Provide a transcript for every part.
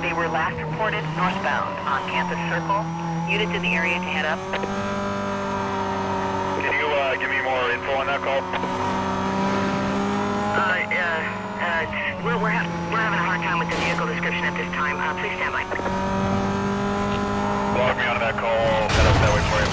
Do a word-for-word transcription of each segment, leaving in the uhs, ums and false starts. They were last reported northbound on Campus Circle. Units in the area to head up. Can you uh, give me more info on that call? Uh, uh, uh we're, we're, ha we're having a hard time with the vehicle description at this time. Uh, please stand by. Log me onto that call. Head up that way for you.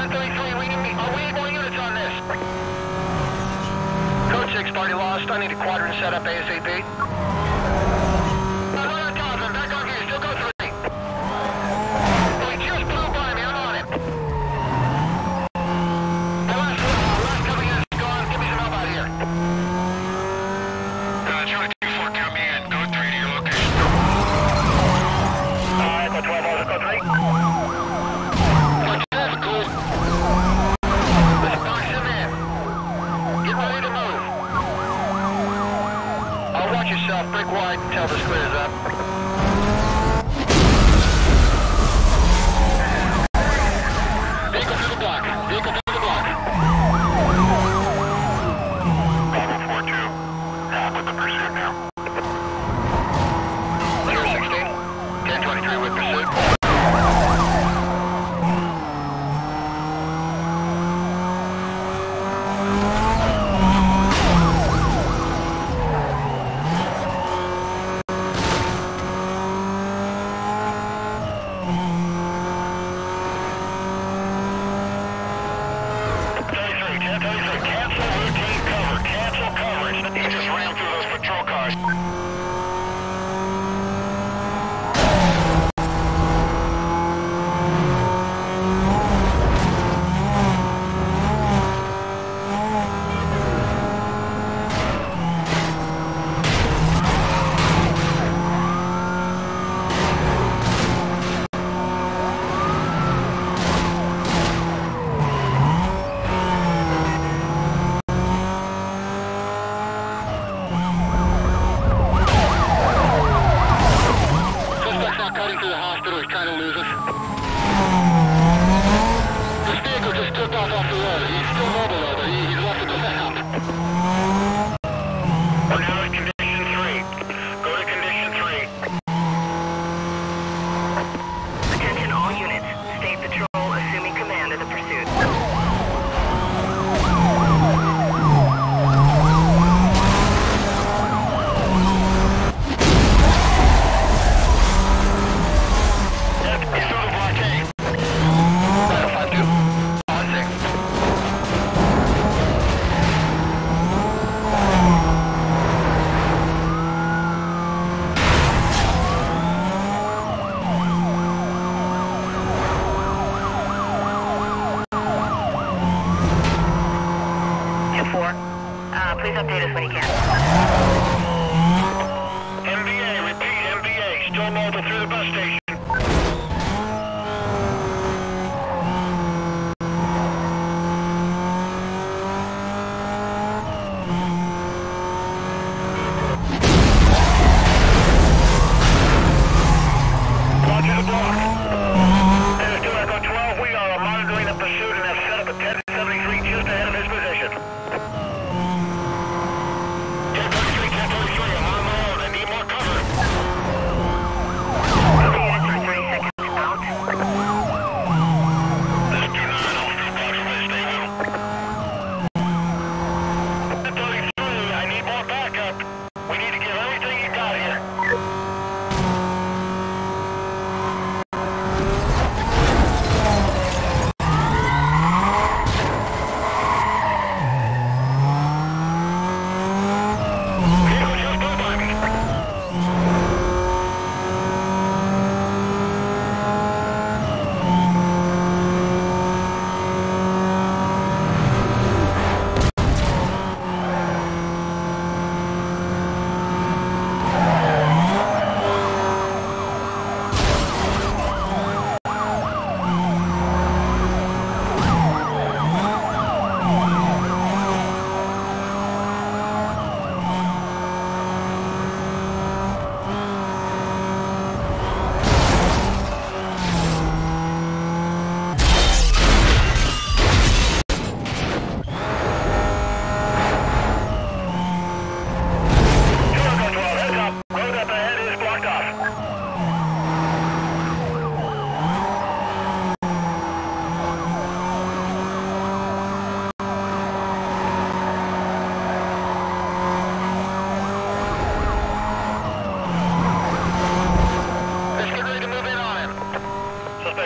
ten thirty-three, we need, oh, we need more units on this. Code six, party lost. I need a quadrant set up ASAP.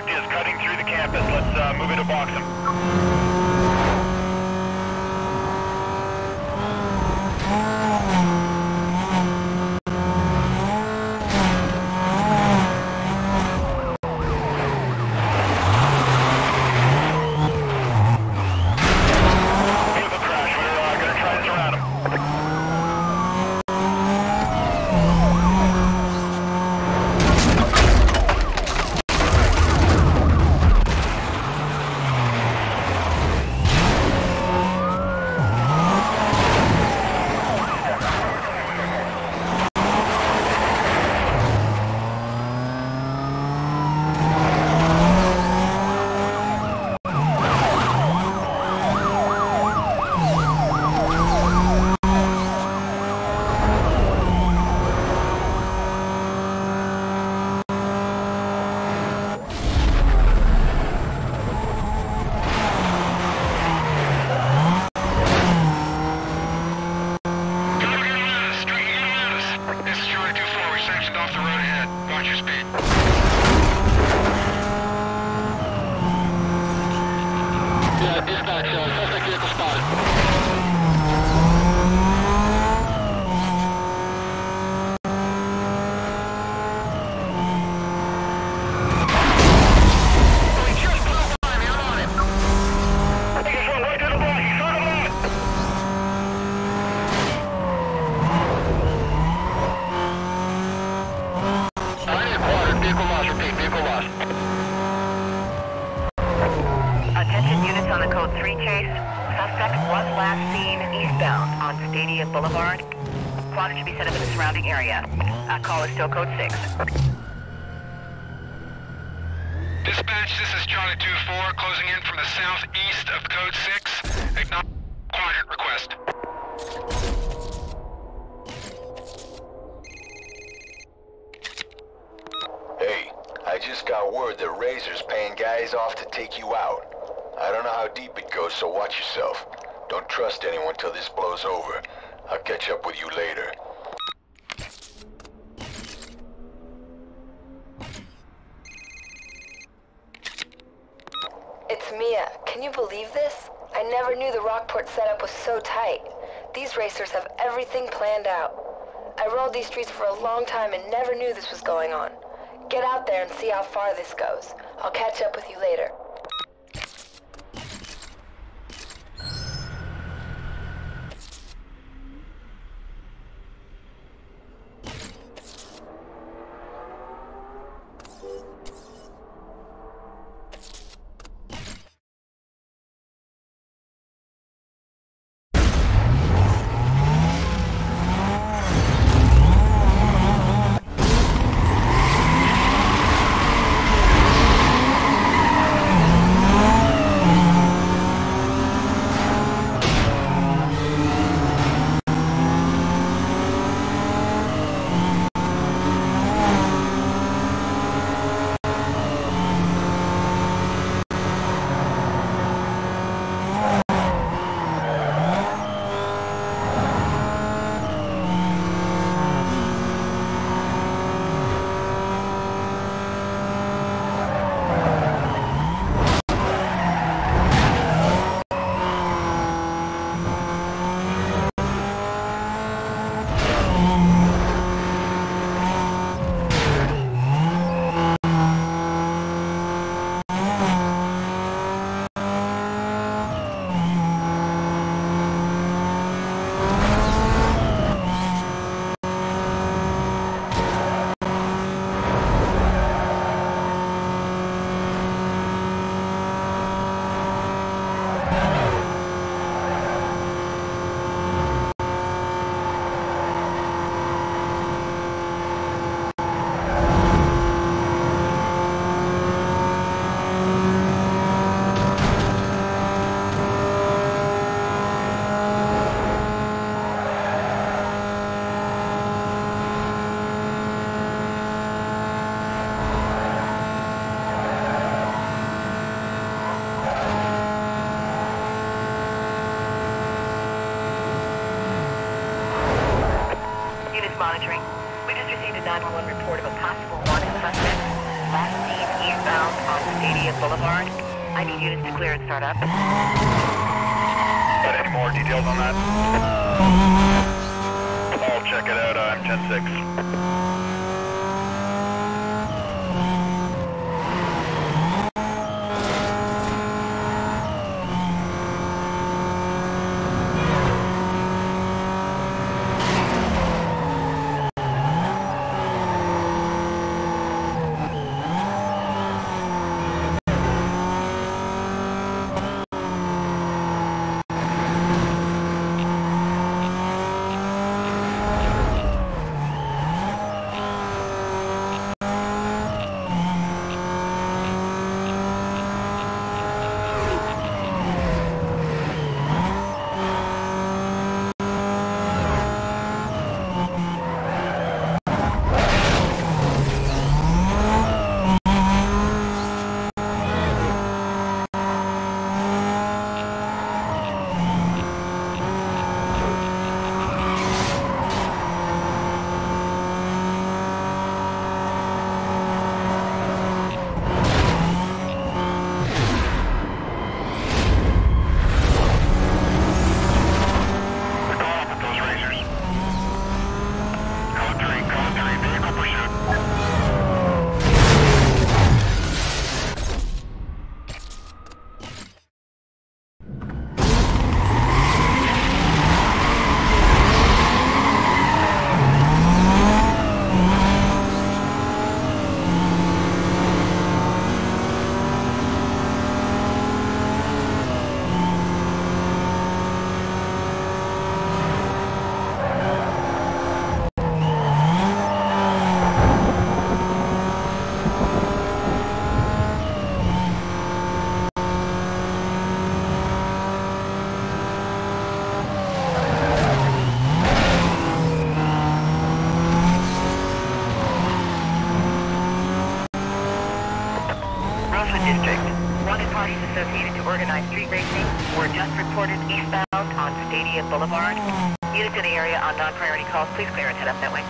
suspect is cutting through the campus. Let's uh, move it to Boxham. nine one one report of a possible wanted suspect, last seen eastbound on Boulevard. I need units to clear and start up. Got any more details on that? Uh, I'll check it out. I'm ten six. Boulevard. Units in the area on non-priority calls, please clear and head up that way.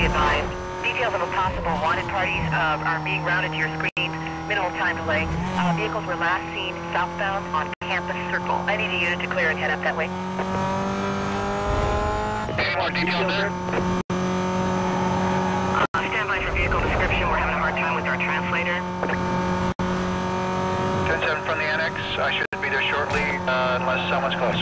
be advised. Details of a possible wanted parties uh, are being routed to your screens. Minimal time delay. Uh, vehicles were last seen southbound on Campus Circle. I need a unit to clear and head up that way. Any more details there? Uh, stand by for vehicle description. We're having a hard time with our translator. ten seven from the annex. I should be there shortly uh, unless someone's close.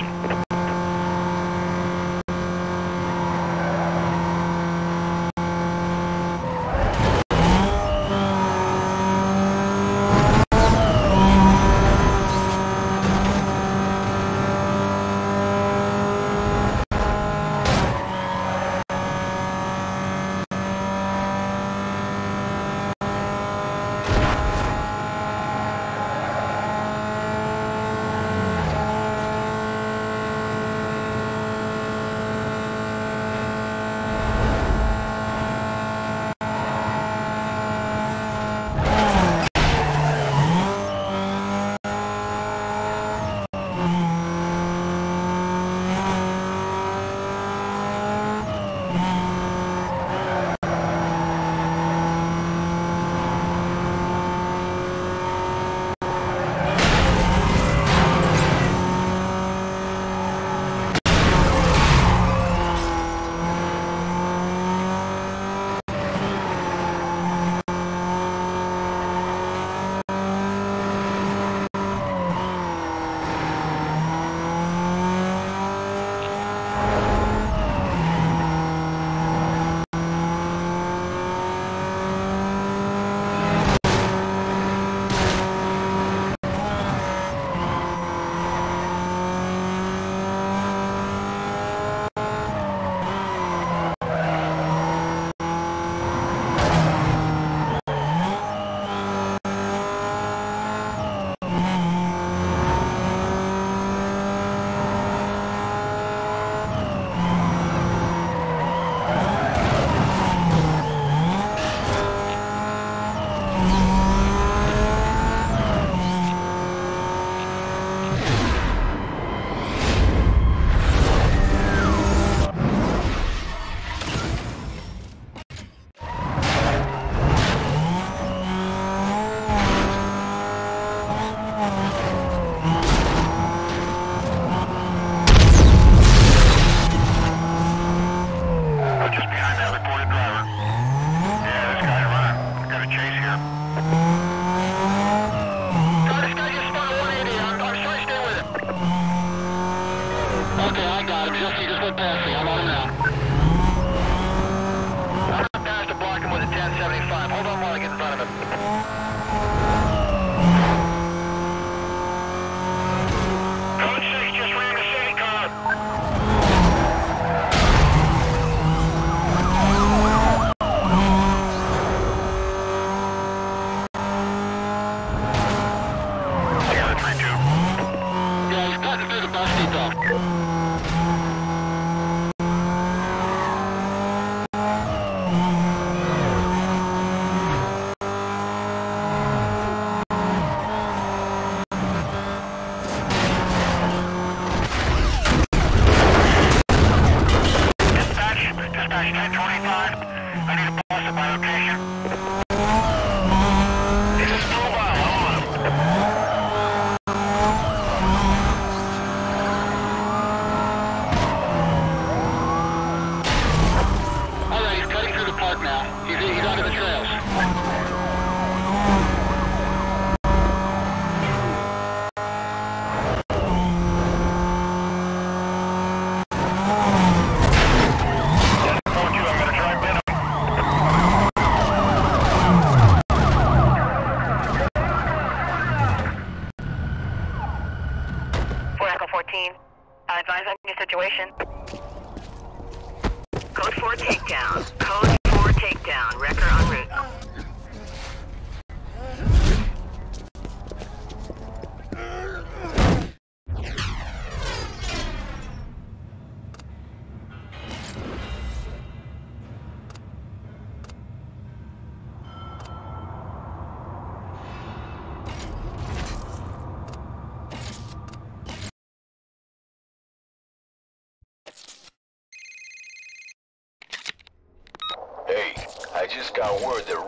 I just got word that...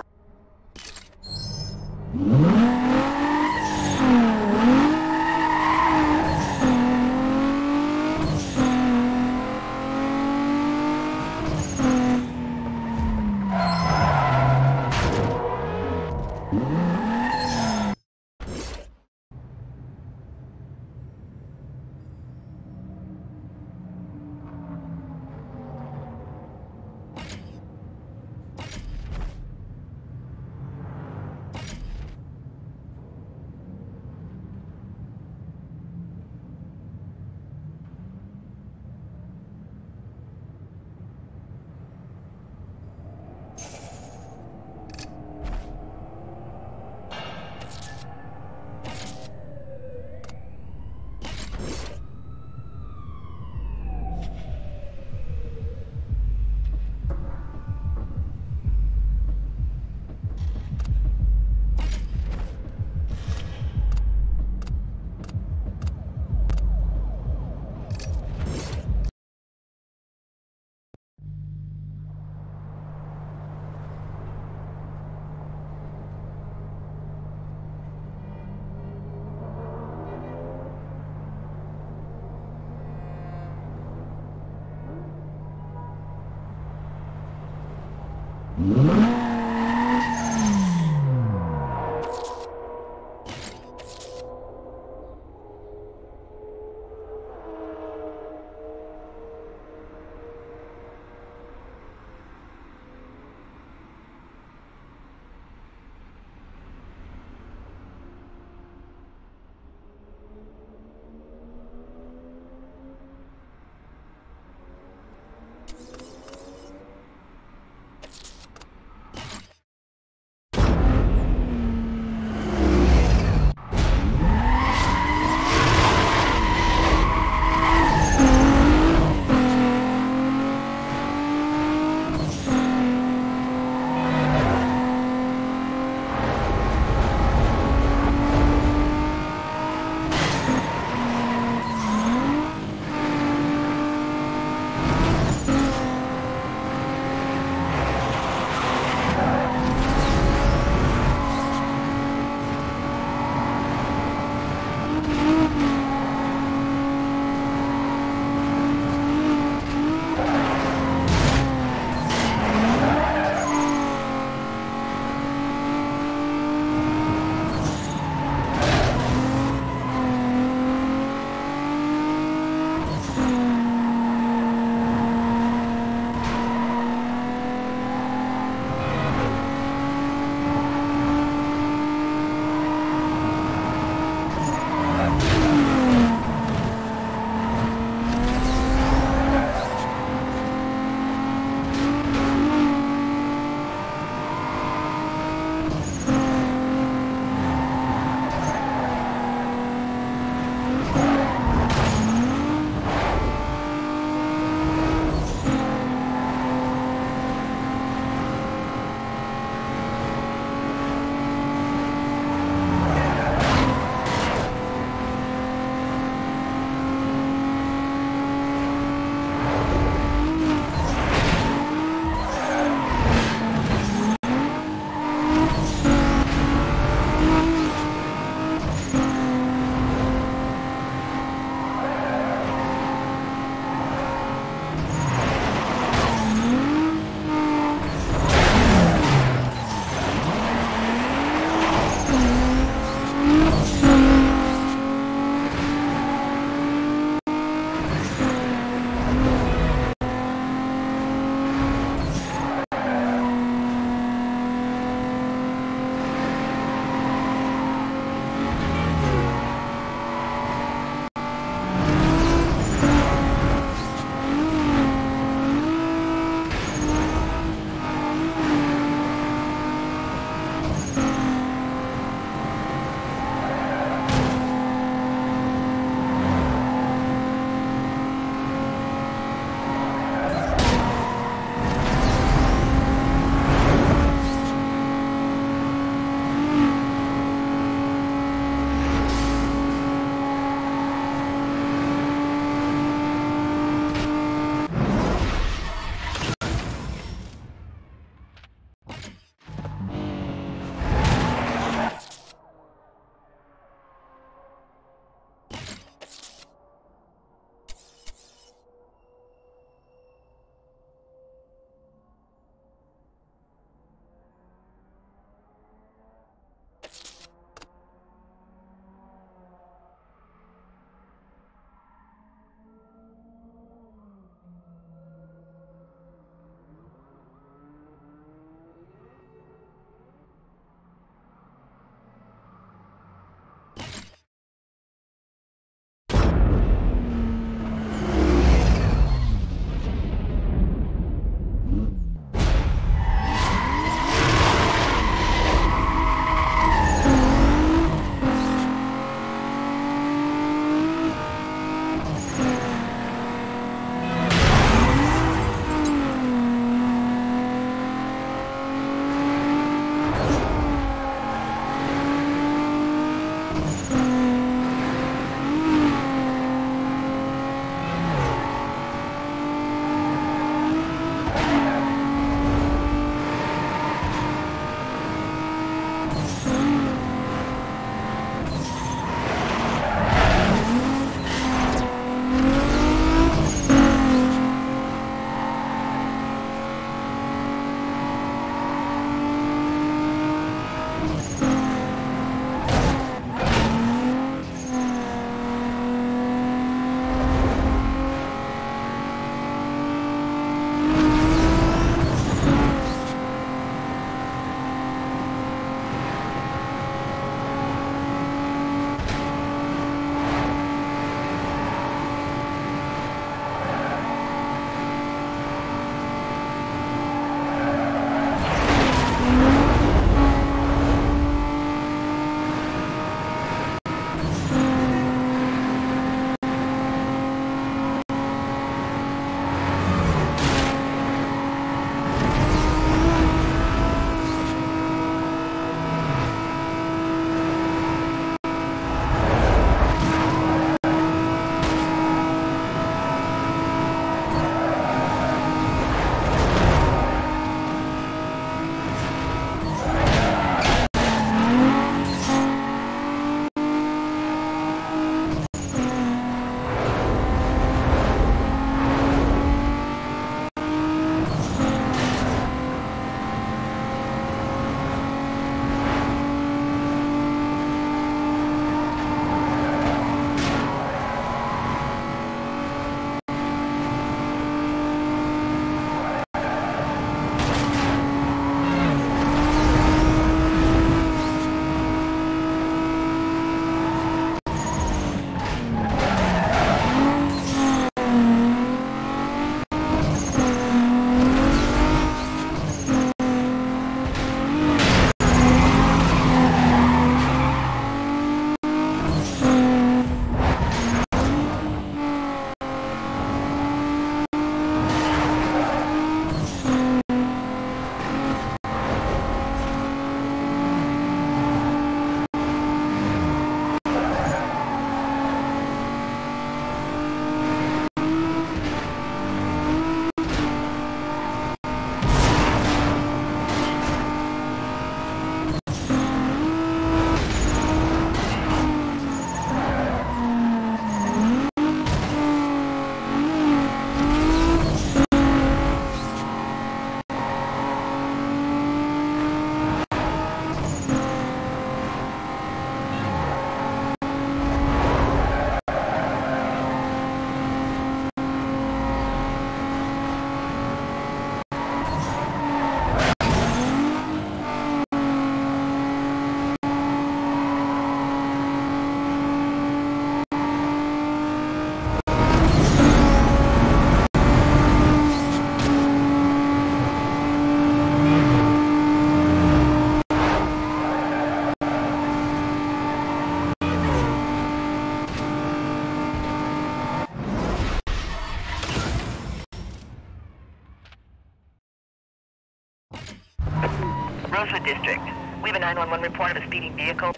Rosewood District. We have a nine one one report of a speeding vehicle.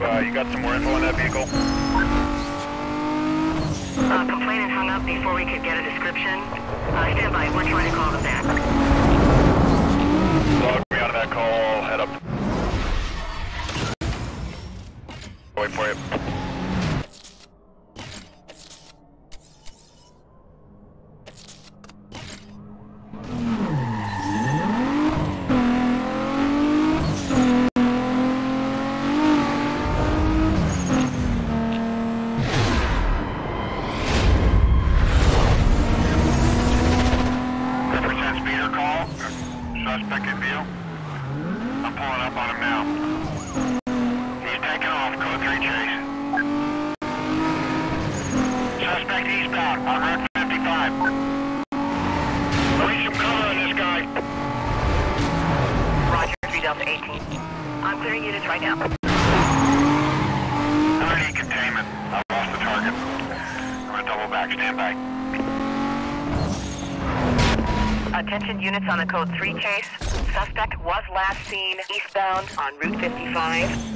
Uh, you got some more info on that vehicle? Uh, complainant hung up before we could get a description. Uh, stand by, we're trying to call them back. Log me out of that call, head up. Wait for you. Suspect in view. I'm pulling up on him now. He's taking off, code three chase. Suspect eastbound on Route fifty-five. Need some cover on this guy. Roger, three Delta eighteen. I'm clearing units right now. thirty containment. I lost the target. I'm going to double back. Stand by. Attention units on the code three chase. Suspect was last seen eastbound on Route fifty-five.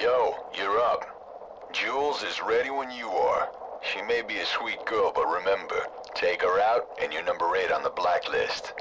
Yo, you're up. Jules is ready when you are. She may be a sweet girl, but remember, take her out and you're number eight on the blacklist.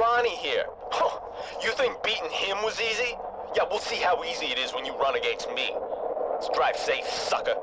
Ronnie here. Huh. You think beating him was easy? Yeah, we'll see how easy it is when you run against me. Let's drive safe, sucker.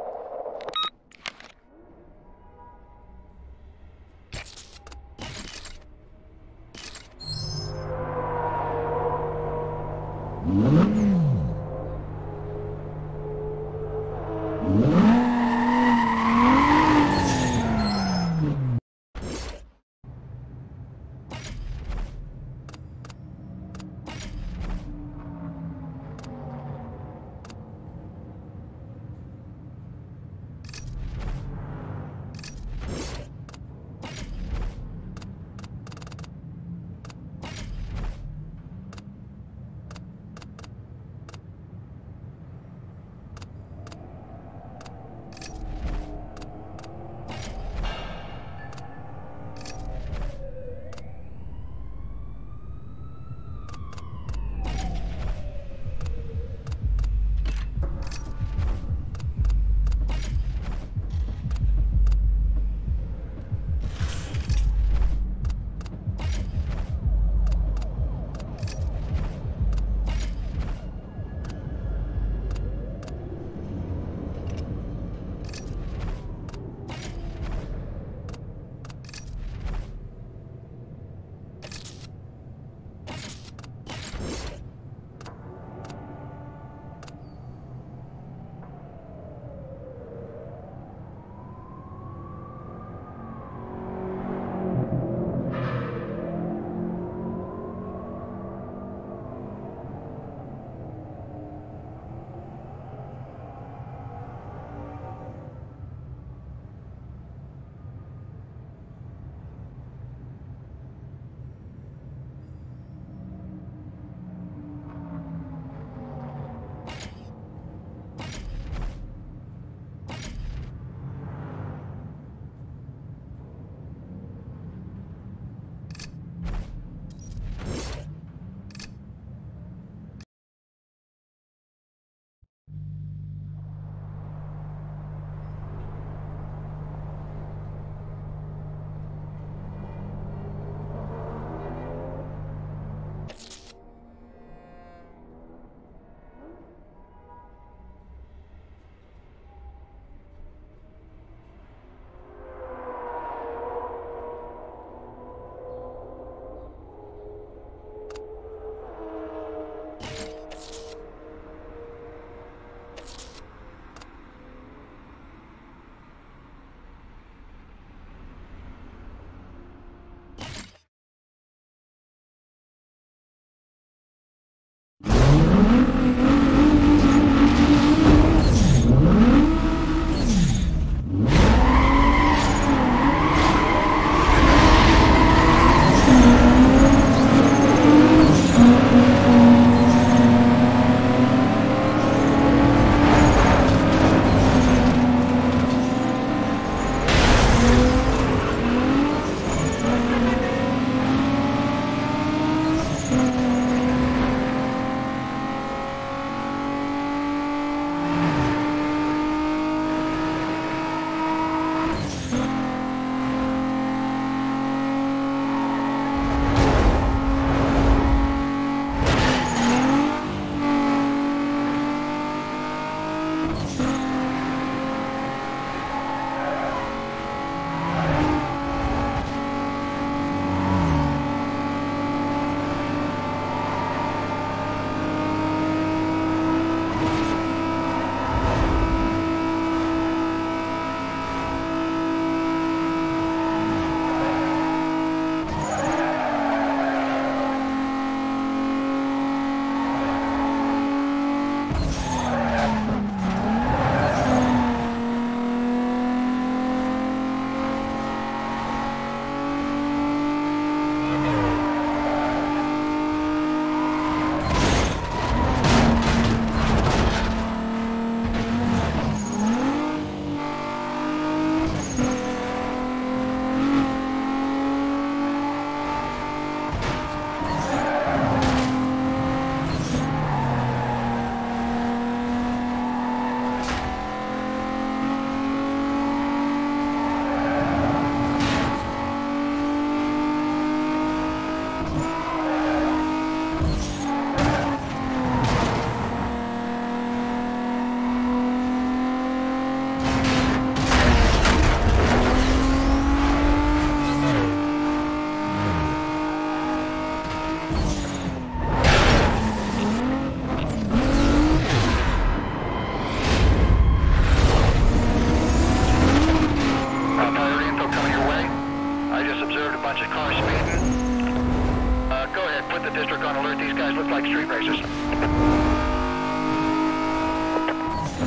on alert. These guys look like street racers.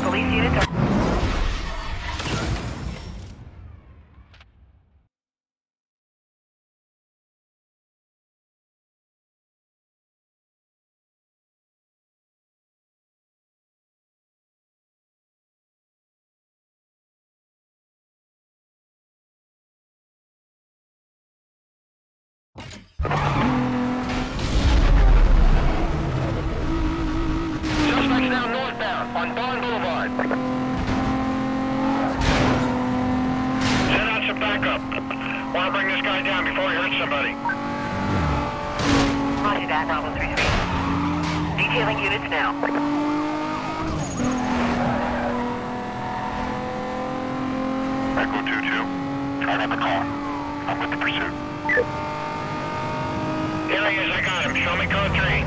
Police units are... Suspects now northbound on Bond Boulevard. Send out some backup. Want to bring this guy down before he hurts somebody. Roger that, Bravo three three. Detailing units now. Echo two two. I got the call. I'm with the pursuit. Here he is, I got him. Show me code three.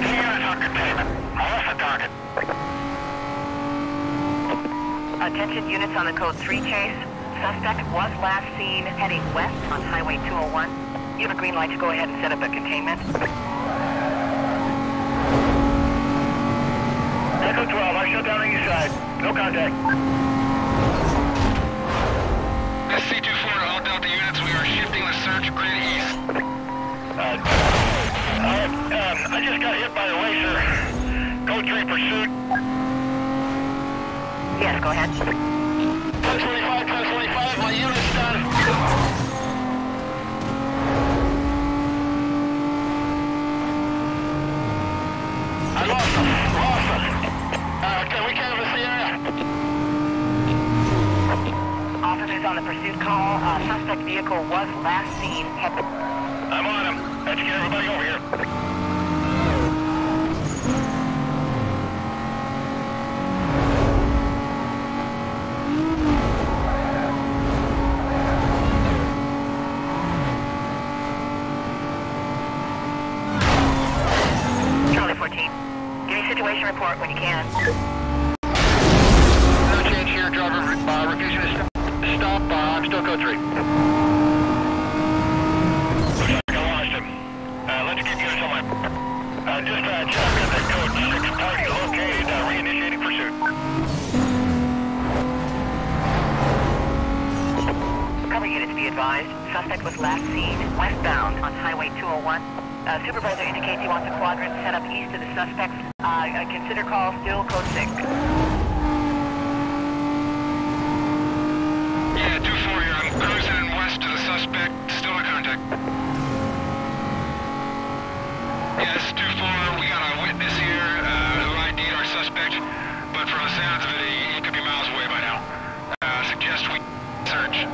He got us on containment. Lost the target. Attention units on the code three chase. Suspect was last seen heading west on Highway two oh one. You have a green light to go ahead and set up a containment. Echo twelve, I shut down on your side. No contact. I just got hit by the laser. Code three pursuit. Yes, go ahead. ten twenty-five, ten twenty-five, my unit's done. I lost him, lost him. Uh, can we canvass the area? Officers on the pursuit call. Uh, suspect vehicle was last seen. I'm on him. Let's get everybody over here. Report when you can. No change here, driver. Uh, refusing to stop. Uh, I'm still code three. Looks like I lost him. Uh, let's keep you on my... Uh, just uh, check that code six party located. Uh, reinitiating pursuit. Cover units be advised. Suspect was last seen westbound on Highway two oh one. Uh, supervisor indicates he wants a quadrant set up east of the suspect. Uh, consider call still code six. Yeah, two four here. I'm cruising in west to the suspect. Still in contact. Yes, two four. We got a witness here uh, who I D'd our suspect, but from the sounds of it, he, he could be miles away by now. Uh, suggest we search.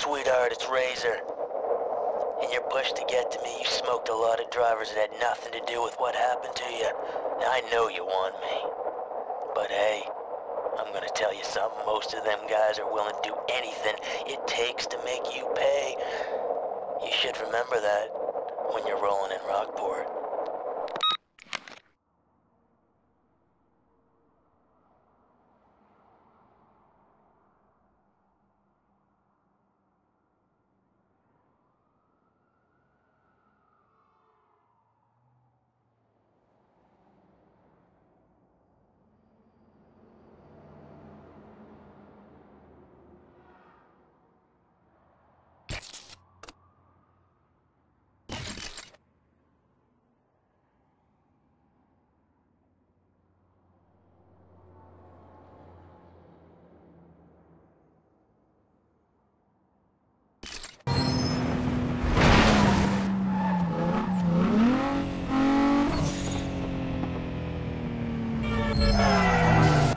Sweetheart, it's Razor. In your push to get to me, you smoked a lot of drivers that had nothing to do with what happened to you. Now, I know you want me, but hey, I'm gonna tell you something. Most of them guys are willing to do anything it takes to make you pay. You should remember that when you're rolling in Rockport. We'll be right back.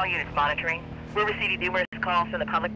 All units monitoring. We're receiving numerous calls from the public.